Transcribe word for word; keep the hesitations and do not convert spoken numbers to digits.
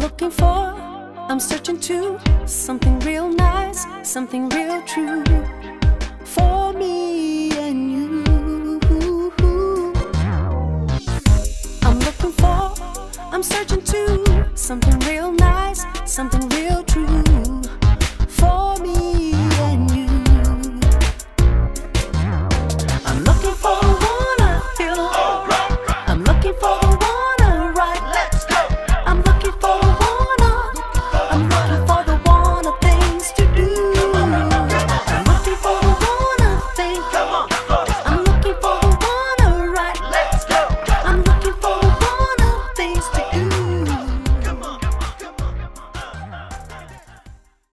I'm looking for, I'm searching to something real nice, something real true for me and you. I'm looking for, I'm searching to something